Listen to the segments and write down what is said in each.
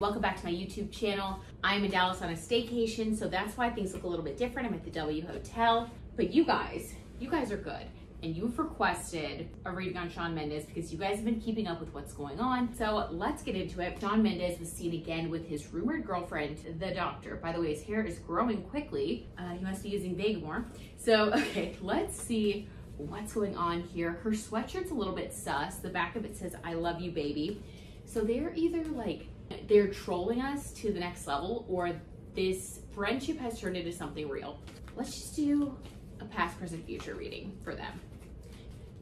Welcome back to my YouTube channel. I'm in Dallas on a staycation, so that's why things look a little bit different. I'm at the W Hotel. But you guys are good. And you've requested a reading on Shawn Mendes because you guys have been keeping up with what's going on. So let's get into it. Shawn Mendes was seen again with his rumored girlfriend, the doctor. By the way, his hair is growing quickly. He must be using Vagamore. So, okay, let's see what's going on here. Her sweatshirt's a little bit sus. The back of it says, "I love you, baby." So they're either like, they're trolling us to the next level, or this friendship has turned into something real. Let's just do a past, present, future reading for them.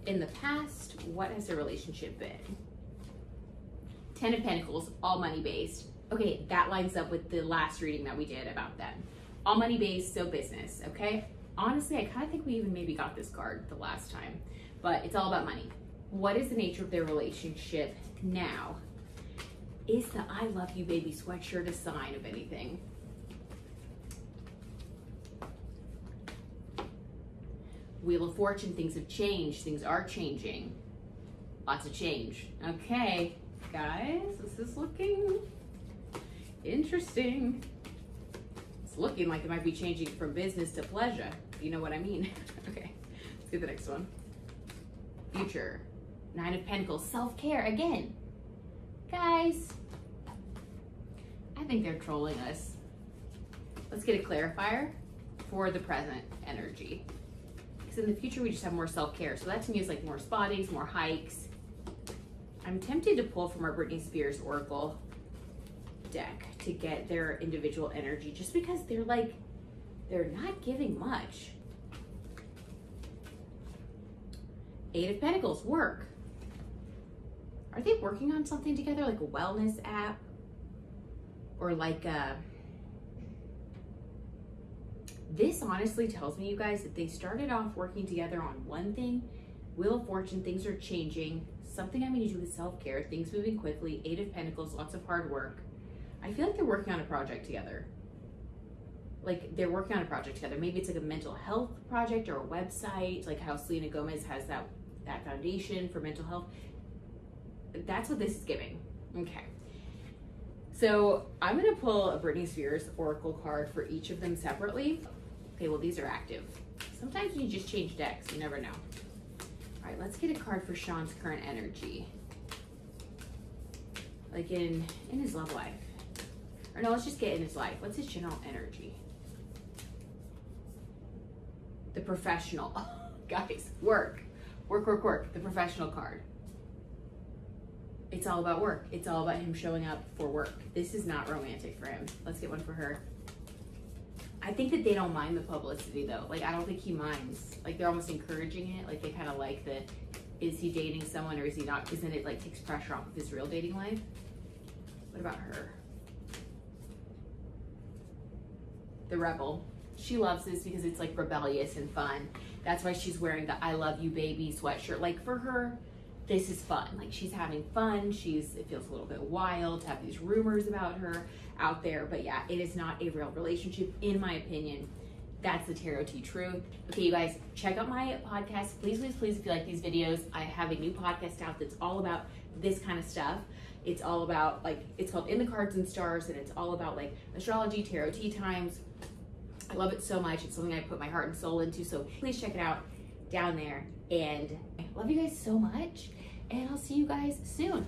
In the past, what has their relationship been? 10 of Pentacles, all money-based. Okay, that lines up with the last reading that we did about them. All money-based, so business, okay? Honestly, I kind of think we even maybe got this card the last time, but it's all about money. What is the nature of their relationship now? Is the "I love you, baby" sweatshirt a sign of anything? Wheel of Fortune, things have changed. Things are changing. Lots of change. Okay, guys, this is looking interesting. It's looking like it might be changing from business to pleasure. You know what I mean? Okay, let's get the next one. Future. 9 of Pentacles, self-care again. Guys, I think they're trolling us. Let's get a clarifier for the present energy. In the future, we just have more self-care. So that to me is like more spa days, more hikes. I'm tempted to pull from our Britney Spears Oracle deck to get their individual energy, just because they're like, they're not giving much. 8 of Pentacles, work. Are they working on something together, like a wellness app? Or like a... This honestly tells me, you guys, that they started off working together on one thing. Wheel of Fortune, things are changing. Something I'm going to do with self-care. Things moving quickly. 8 of Pentacles, lots of hard work. I feel like they're working on a project together. Like, they're working on a project together. Maybe it's like a mental health project or a website, like how Selena Gomez has that foundation for mental health. That's what this is giving. Okay. So I'm going to pull a Britney Spears Oracle card for each of them separately. Okay, well, these are active. Sometimes you just change decks, you never know. All right, let's get a card for Shawn's current energy. Like in his love life. Or no, let's just get in his life. What's his general energy? The professional. Oh, guys, work. Work, work, work. The professional card. It's all about work. It's all about him showing up for work. This is not romantic for him. Let's get one for her. I think that they don't mind the publicity, though. Like, I don't think he minds. Like, they're almost encouraging it. Like, they kind of like the, is he dating someone or is he not? Because then it, like, takes pressure off of his real dating life. What about her? The rebel. She loves this because it's, like, rebellious and fun. That's why she's wearing the "I love you, baby" sweatshirt. Like, for her, this is fun. Like, she's having fun. It feels a little bit wild to have these rumors about her out there. But yeah, it is not a real relationship, in my opinion. That's the tarot tea truth. Okay, you guys, check out my podcast. Please, please, please, if you like these videos, I have a new podcast out that's all about this kind of stuff. It's all about, like, it's called In the Cards and Stars, and it's all about, like, astrology, tarot tea times. I love it so much. It's something I put my heart and soul into, so please check it out down there. And I love you guys so much, and I'll see you guys soon.